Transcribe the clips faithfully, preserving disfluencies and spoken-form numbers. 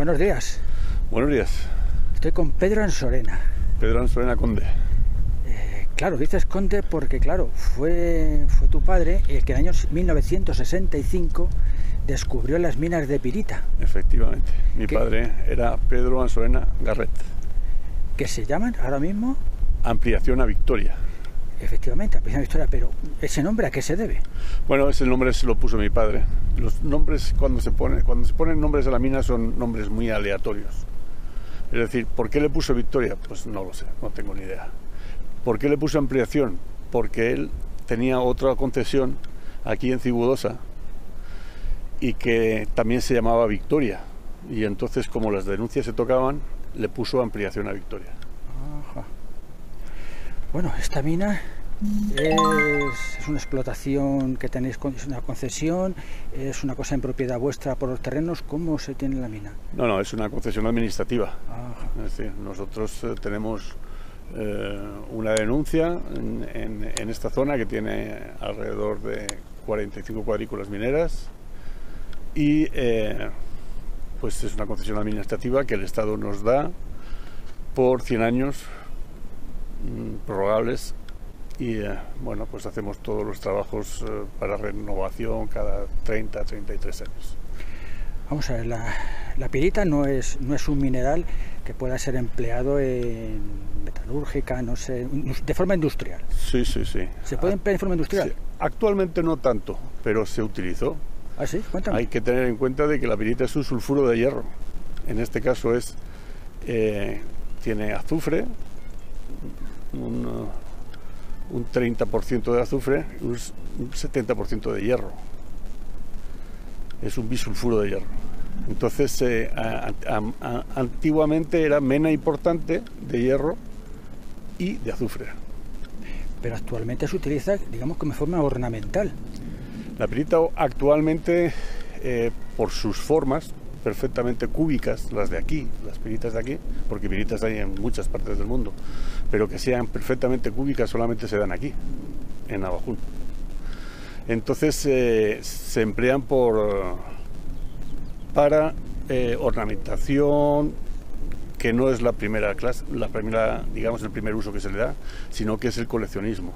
Buenos días. Buenos días. Estoy con Pedro Ansorena. Pedro Ansorena Conde. Eh, claro, dices Conde porque, claro, fue, fue tu padre el que en el año mil novecientos sesenta y cinco descubrió las minas de Pirita. Efectivamente. Mi que, padre era Pedro Ansorena Garrett. ¿Qué se llaman ahora mismo? Ampliación a Victoria. Efectivamente, Ampliación a Victoria, pero ¿ese nombre a qué se debe? Bueno, ese nombre se lo puso mi padre. Los nombres, cuando se pone, cuando se ponen nombres a la mina, son nombres muy aleatorios. Es decir, ¿por qué le puso Victoria? Pues no lo sé, no tengo ni idea. ¿Por qué le puso Ampliación? Porque él tenía otra concesión aquí en Cibudosa y que también se llamaba Victoria. Y entonces, como las denuncias se tocaban, le puso Ampliación a Victoria. Ajá. Bueno, esta mina es, es una explotación que tenéis, con, es una concesión, es una cosa en propiedad vuestra por los terrenos. ¿Cómo se tiene la mina? No, no, es una concesión administrativa. Ajá. Es decir, nosotros tenemos eh, una denuncia en, en, en esta zona que tiene alrededor de cuarenta y cinco cuadrículas mineras y eh, pues es una concesión administrativa que el Estado nos da por cien años prorrogables. Y eh, bueno, pues hacemos todos los trabajos eh, para renovación cada treinta, treinta y tres años. Vamos a ver, la, la pirita no es, no es un mineral que pueda ser empleado en metalúrgica, no sé, de forma industrial. Sí, sí, sí. ¿Se puede emplear de forma industrial? Sí. Actualmente no tanto, pero se utilizó. ¿Ah, sí? Cuéntame. Hay que tener en cuenta de que la pirita es un sulfuro de hierro. En este caso es, eh, tiene azufre, un... un treinta por ciento de azufre, un setenta por ciento de hierro. Es un bisulfuro de hierro. Entonces, eh, a, a, a, antiguamente era mena importante de hierro y de azufre. Pero actualmente se utiliza, digamos, como forma ornamental. La pirita actualmente, eh, por sus formas perfectamente cúbicas, las de aquí, las piritas de aquí, porque piritas hay en muchas partes del mundo, pero que sean perfectamente cúbicas solamente se dan aquí, en Navajún. Entonces eh, se emplean por para eh, ornamentación, que no es la primera clase, la primera, digamos, el primer uso que se le da, sino que es el coleccionismo.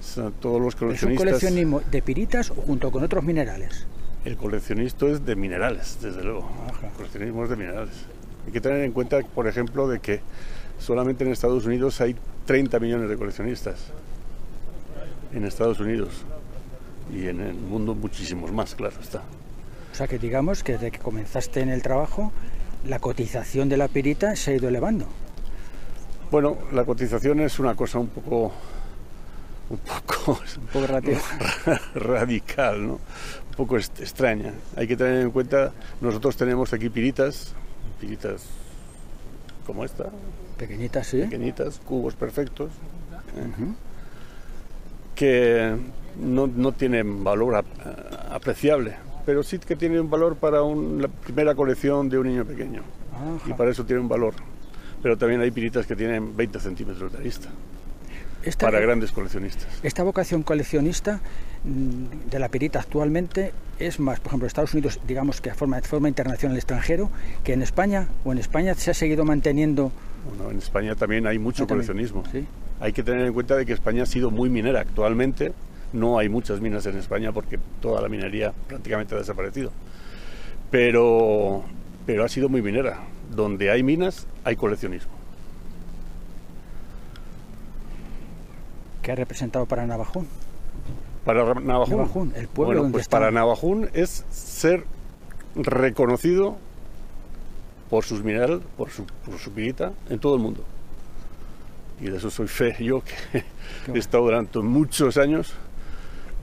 O sea, todos los coleccionistas. ¿Es un coleccionismo de piritas o junto con otros minerales? El coleccionista es de minerales, desde luego. Ajá. El coleccionismo es de minerales. Hay que tener en cuenta, por ejemplo, de que solamente en Estados Unidos hay treinta millones de coleccionistas. En Estados Unidos. Y en el mundo muchísimos más, claro está. O sea que digamos que desde que comenzaste en el trabajo, la cotización de la pirita se ha ido elevando. Bueno, la cotización es una cosa un poco... un poco, un poco radical, ¿no? Un poco extraña. Hay que tener en cuenta, nosotros tenemos aquí piritas, piritas como esta. Pequeñitas, sí. Pequeñitas, cubos perfectos, uh-huh. que no, no tienen valor apreciable, pero sí que tienen un valor para un, la primera colección de un niño pequeño. Ajá. Y para eso tienen un valor. Pero también hay piritas que tienen veinte centímetros de arista. Esta, para grandes coleccionistas. Esta vocación coleccionista de la pirita actualmente es más, por ejemplo, en Estados Unidos, digamos que de forma, forma internacional al extranjero, que en España, o en España se ha seguido manteniendo... Bueno, en España también hay mucho no, coleccionismo. ¿Sí? Hay que tener en cuenta de que España ha sido muy minera. Actualmente no hay muchas minas en España porque toda la minería prácticamente ha desaparecido. Pero, pero ha sido muy minera. Donde hay minas, hay coleccionismo. ¿Qué ha representado para Navajún? Para Navajún, Navajún el pueblo bueno, donde pues está... Para Navajún es ser reconocido por sus minerales, por su, por su pirita, en todo el mundo. Y de eso soy fe yo, que bueno. He estado durante muchos años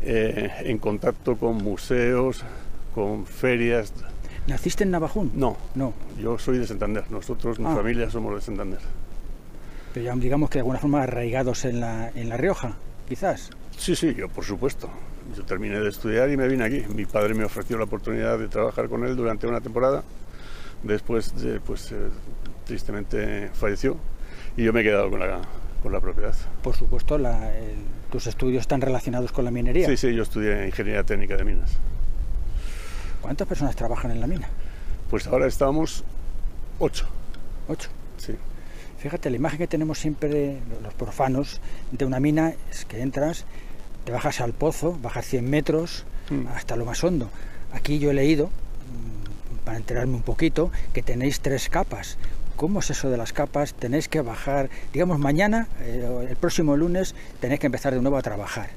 eh, en contacto con museos, con ferias. ¿Naciste en Navajún? No, no. Yo soy de Santander, nosotros, mi ah. familia, somos de Santander. Pero ya digamos que de alguna forma arraigados en la, en La Rioja, quizás. Sí, sí, yo por supuesto. Yo terminé de estudiar y me vine aquí. Mi padre me ofreció la oportunidad de trabajar con él durante una temporada. Después, de, pues, eh, tristemente falleció y yo me he quedado con la, con la propiedad. Por supuesto, la, el, tus estudios están relacionados con la minería. Sí, sí, yo estudié Ingeniería Técnica de Minas. ¿Cuántas personas trabajan en la mina? Pues ahora estamos ocho. ¿Ocho? Sí. Fíjate, la imagen que tenemos siempre de los profanos de una mina es que entras, te bajas al pozo, bajas cien metros mm. hasta lo más hondo. Aquí yo he leído, para enterarme un poquito, que tenéis tres capas. ¿Cómo es eso de las capas? Tenéis que bajar, digamos mañana, eh, el próximo lunes, tenéis que empezar de nuevo a trabajar.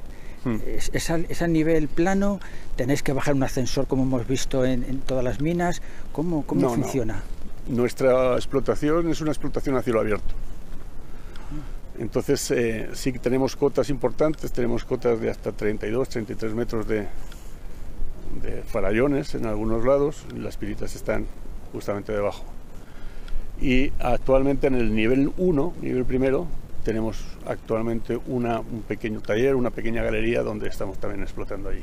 Mm. Es, es, al, es al nivel plano, tenéis que bajar un ascensor como hemos visto en, en todas las minas. ¿Cómo, cómo no, funciona? No. Nuestra explotación es una explotación a cielo abierto. Entonces eh, sí que tenemos cotas importantes, tenemos cotas de hasta treinta y dos, treinta y tres metros de, de farallones en algunos lados, y las Piritas están justamente debajo. Y actualmente en el nivel uno, nivel primero, tenemos actualmente una, un pequeño taller, una pequeña galería donde estamos también explotando allí.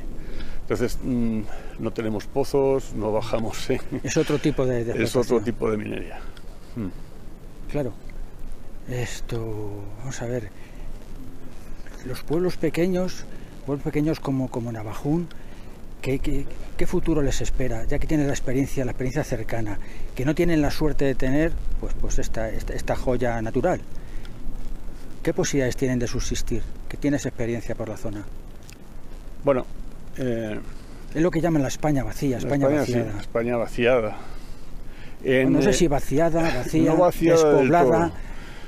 Entonces mmm, no tenemos pozos, no bajamos. ¿eh? Es otro tipo de, de es otro tipo de minería. Mm. Claro. Esto, vamos a ver, los pueblos pequeños, pueblos pequeños como, como Navajún, ¿qué, qué, ¿qué futuro les espera? Ya que tienen la experiencia, la experiencia cercana, que no tienen la suerte de tener pues, pues esta, esta, esta joya natural. ¿Qué posibilidades tienen de subsistir? ¿Qué tienes experiencia por la zona? Bueno, eh, es lo que llaman la España vacía, España, España vaciada. Sí, España vaciada. En, no sé si vaciada, vacía, no vaciada despoblada.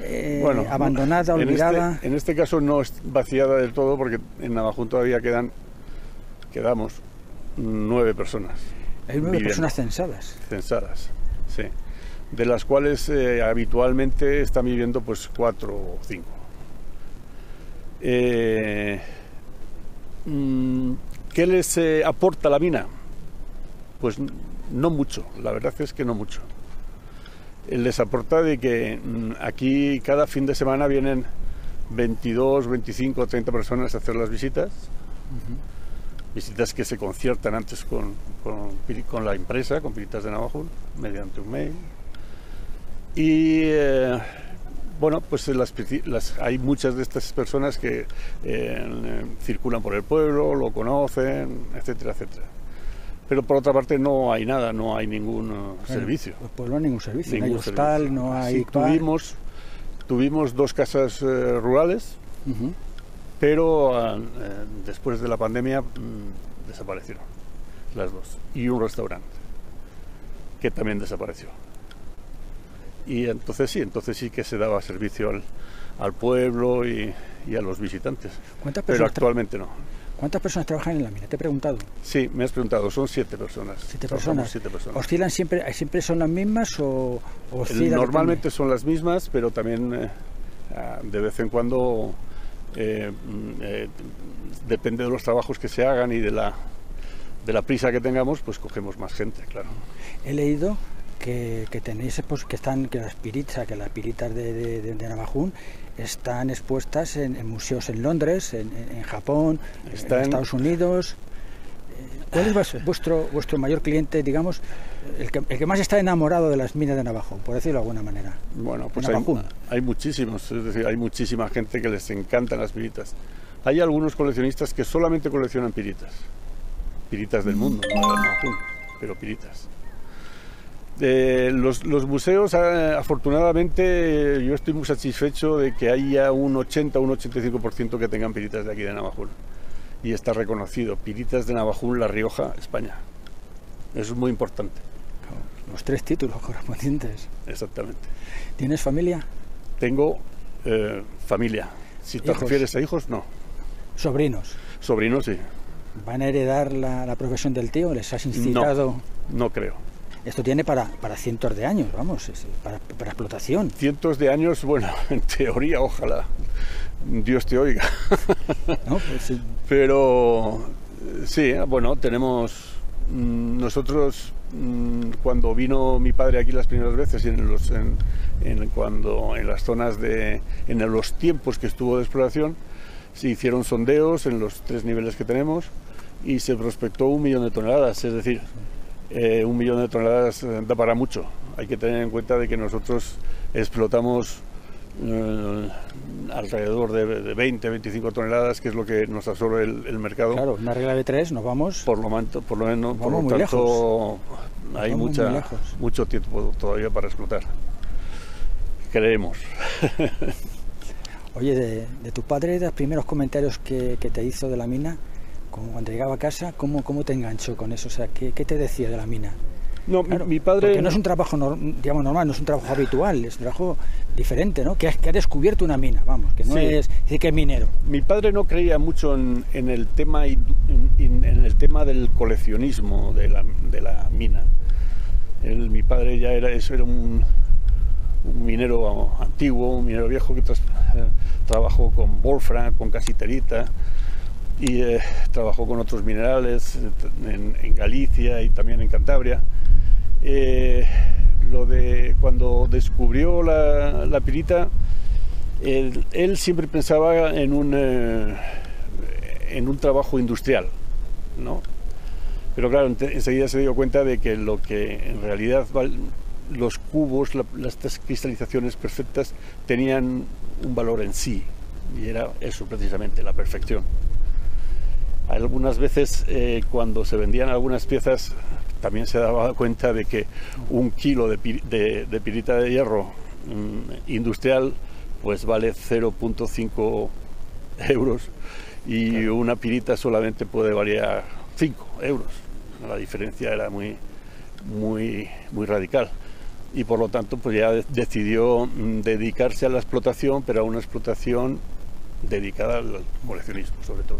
Eh, bueno, abandonada, olvidada. En este, en este caso no es vaciada del todo porque en Navajún todavía quedan, quedamos nueve personas. Hay nueve viviendo, personas censadas. Censadas, sí. De las cuales eh, habitualmente están viviendo pues cuatro o cinco. Eh, ¿Qué les eh, aporta la mina? Pues no mucho, la verdad es que no mucho. Les aporta de que aquí cada fin de semana vienen veintidós, veinticinco, treinta personas a hacer las visitas. Uh-huh. Visitas que se conciertan antes con, con, con la empresa, con Piritas de Navajún, mediante un mail. Y eh, bueno, pues las, las, hay muchas de estas personas que eh, circulan por el pueblo, lo conocen, etcétera, etcétera. Pero por otra parte no hay nada, no hay ningún bueno, servicio. Pues no hay ningún servicio, ningún no hay hostal, servicio. no hay... Sí, tuvimos, tuvimos dos casas eh, rurales, uh-huh. pero eh, después de la pandemia mmm, desaparecieron las dos. Y un restaurante, que también desapareció. Y entonces sí, entonces sí que se daba servicio al, al pueblo y, y a los visitantes. ¿Cuántas personas? Pero actualmente no. ¿Cuántas personas trabajan en la mina? Te he preguntado. Sí, me has preguntado. Son siete personas. Siete personas. Siete personas. ¿Oscilan siempre? ¿Siempre son las mismas o oscilan? Normalmente son las mismas, pero también eh, de vez en cuando eh, eh, depende de los trabajos que se hagan y de la, de la prisa que tengamos, pues cogemos más gente, claro. He leído que, que tenéis, pues, que están, que las Piritas, que las Piritas de, de, de, de Navajún están expuestas en, en museos en Londres, en, en Japón, Está en Estados en... Unidos. ¿Cuál es vuestro, vuestro mayor cliente, digamos, el que, el que más está enamorado de las minas de Navajún, por decirlo de alguna manera? Bueno, pues hay, hay muchísimos, es decir, hay muchísima gente que les encantan las piritas. Hay algunos coleccionistas que solamente coleccionan piritas, piritas del mundo, no de Navajún, pero piritas. Eh, los, los museos, eh, afortunadamente, eh, yo estoy muy satisfecho de que haya un ochenta, un ochenta y cinco por ciento que tengan piritas de aquí de Navajún. Y está reconocido, Piritas de Navajún, La Rioja, España. Eso es muy importante. Los tres títulos correspondientes. Exactamente. ¿Tienes familia? Tengo eh, familia. Si te ¿Hijos? refieres a hijos, no. ¿Sobrinos? Sobrinos, sí. ¿Van a heredar la, la profesión del tío? ¿Les has incitado? No, no creo. Esto tiene para, para cientos de años, vamos, para, para explotación. Cientos de años, bueno, en teoría, ojalá, Dios te oiga. No, pues sí. Pero sí, bueno, tenemos... Nosotros, cuando vino mi padre aquí las primeras veces, y en, los, en, en, cuando, en las zonas de... en los tiempos que estuvo de exploración, se hicieron sondeos en los tres niveles que tenemos y se prospectó un millón de toneladas, es decir... Eh, un millón de toneladas da para mucho. Hay que tener en cuenta de que nosotros explotamos eh, alrededor de, de veinte, veinticinco toneladas, que es lo que nos absorbe el, el mercado. Claro, una regla de tres, nos vamos... Por lo, manto, por lo menos, por lo tanto, lejos. Hay mucha, mucho tiempo todavía para explotar. Creemos. Oye, de, de tu padre, de los primeros comentarios que, que te hizo de la mina, como cuando llegaba a casa, ¿cómo, cómo te enganchó con eso? O sea, ¿qué, qué te decía de la mina? No, claro, mi padre... Porque no es un trabajo digamos, normal, no es un trabajo habitual, es un trabajo diferente, ¿no? Que, que ha descubierto una mina, vamos, que no sí. es decir que es minero. Mi padre no creía mucho en, en, el, tema, en, en el tema del coleccionismo de la, de la mina. Él, mi padre ya era, eso era un... un minero antiguo, un minero viejo que tra trabajó con wolfram, con casiterita y eh, trabajó con otros minerales en, en Galicia y también en Cantabria. Eh, lo de cuando descubrió la, la pirita, él, él siempre pensaba en un, eh, en un trabajo industrial, ¿no? Pero claro, enseguida se dio cuenta de que lo que en realidad... los cubos, la, las tres cristalizaciones perfectas tenían un valor en sí, y era eso precisamente, la perfección. Algunas veces eh, cuando se vendían algunas piezas también se daba cuenta de que un kilo de, de, de pirita de hierro mmm, industrial pues vale cero coma cinco euros y claro, una pirita solamente puede valer cinco euros. La diferencia era muy, muy, muy radical. Y por lo tanto pues ya decidió dedicarse a la explotación, pero a una explotación dedicada al coleccionismo sobre todo.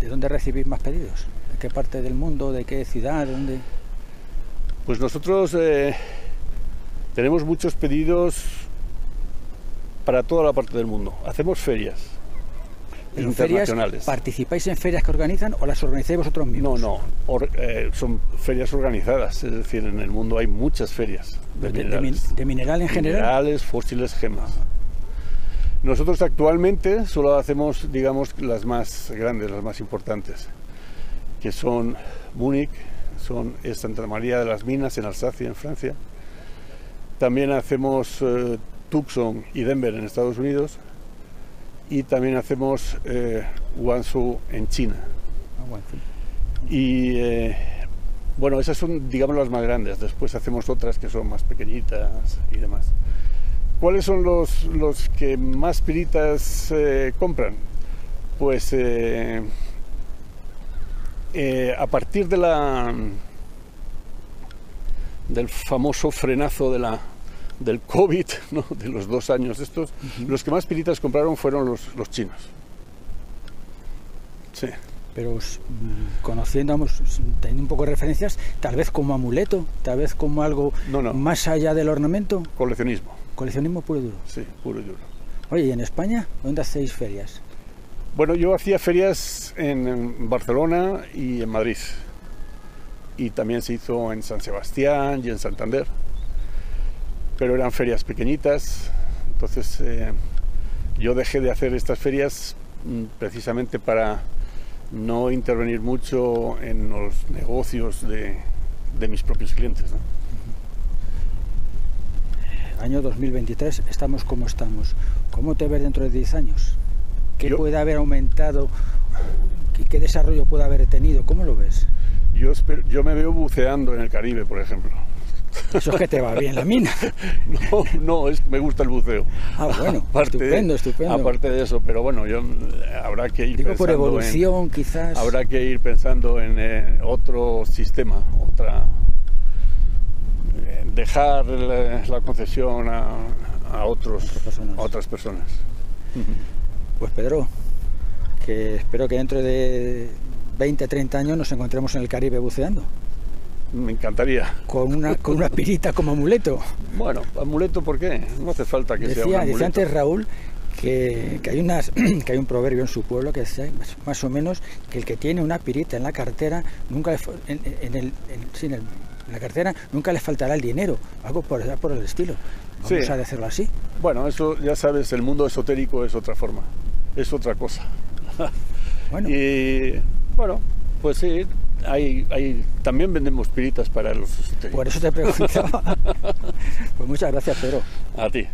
¿De dónde recibís más pedidos? ¿De qué parte del mundo? ¿De qué ciudad? ¿Dónde? Pues nosotros eh, tenemos muchos pedidos para toda la parte del mundo. Hacemos ferias internacionales. Ferias, ¿participáis en ferias que organizan o las organizáis vosotros mismos? No, no, Or, eh, son ferias organizadas, es decir, en el mundo hay muchas ferias de, de minerales. De, de mineral en general. Minerales, fósiles, gemas. Nosotros actualmente solo hacemos, digamos, las más grandes, las más importantes, que son Múnich, son es Santa María de las Minas en Alsacia, en Francia. También hacemos eh, Tucson y Denver en Estados Unidos. Y también hacemos eh, Guangzhou en China. Ah, bueno. Y eh, bueno, esas son, digamos, las más grandes. Después hacemos otras que son más pequeñitas y demás. ¿Cuáles son los, los que más piritas eh, compran? Pues eh, eh, a partir de la del famoso frenazo de la del COVID, ¿no? De los dos años estos, uh-huh. Los que más piritas compraron fueron los, los chinos. Sí. Pero conociendo, teniendo un poco de referencias, tal vez como amuleto, tal vez como algo no, no. más allá del ornamento. Coleccionismo. Coleccionismo puro y duro. Sí, puro y duro. Oye, ¿y en España? ¿Dónde hacéis ferias? Bueno, yo hacía ferias en Barcelona y en Madrid. Y también se hizo en San Sebastián y en Santander. Pero eran ferias pequeñitas, entonces eh, yo dejé de hacer estas ferias mm, precisamente para no intervenir mucho en los negocios de, de mis propios clientes, ¿no? Año dos mil veintitrés, estamos como estamos. ¿Cómo te ves dentro de diez años? ¿Qué yo, puede haber aumentado? ¿Qué, qué desarrollo puede haber tenido? ¿Cómo lo ves? Yo, espero, yo me veo buceando en el Caribe, por ejemplo. Eso es que te va bien la mina. No, no, es que me gusta el buceo. Ah, bueno, aparte, estupendo, estupendo. Aparte de eso, pero bueno, yo habrá que ir Digo pensando por evolución, en, quizás. Habrá que ir pensando en eh, otro sistema, otra eh, dejar la, la concesión a, a otros, otras personas. A otras personas. Pues Pedro, que espero que dentro de veinte, treinta años nos encontremos en el Caribe buceando. Me encantaría. Con una, con una pirita como amuleto. Bueno, amuleto, ¿por qué? No hace falta que decía, sea un amuleto. Decía antes Raúl que, que, hay unas, que hay un proverbio en su pueblo que dice más o menos que el que tiene una pirita en la cartera nunca le, en, en, el, en, sí, en, el, en la cartera nunca le faltará el dinero, algo por, por el estilo. Vamos sí. a hacerlo así. Bueno, eso ya sabes, el mundo esotérico es otra forma, es otra cosa. Bueno. Y bueno, pues sí. Hay, hay, también vendemos piritas para los esotéricos. Por eso te preguntaba. Pues muchas gracias, Pedro. A ti.